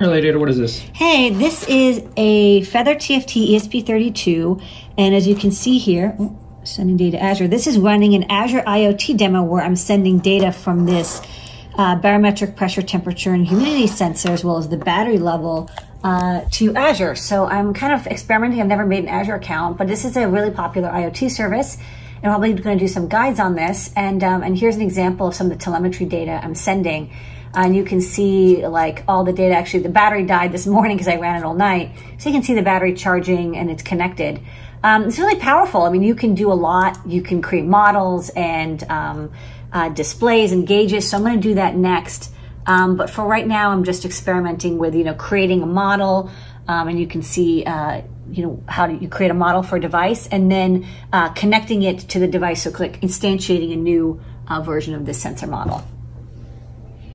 Related, what is this? Hey, this is a Feather TFT ESP32, and as you can see here, sending data to Azure. This is running an Azure IoT demo where I'm sending data from this barometric pressure, temperature, and humidity sensor, as well as the battery level to Azure. So I'm kind of experimenting. I've never made an Azure account, but this is a really popular IoT service, and I'm probably going to do some guides on this. And here's an example of some of the telemetry data I'm sending. And you can see like all the data. Actually, the battery died this morning because I ran it all night. So you can see the battery charging and it's connected. It's really powerful. I mean, you can do a lot. You can create models and displays and gauges. So I'm going to do that next. But for right now, I'm just experimenting with, creating a model. And you can see, how you create a model for a device and then connecting it to the device. So click instantiating a new version of this sensor model.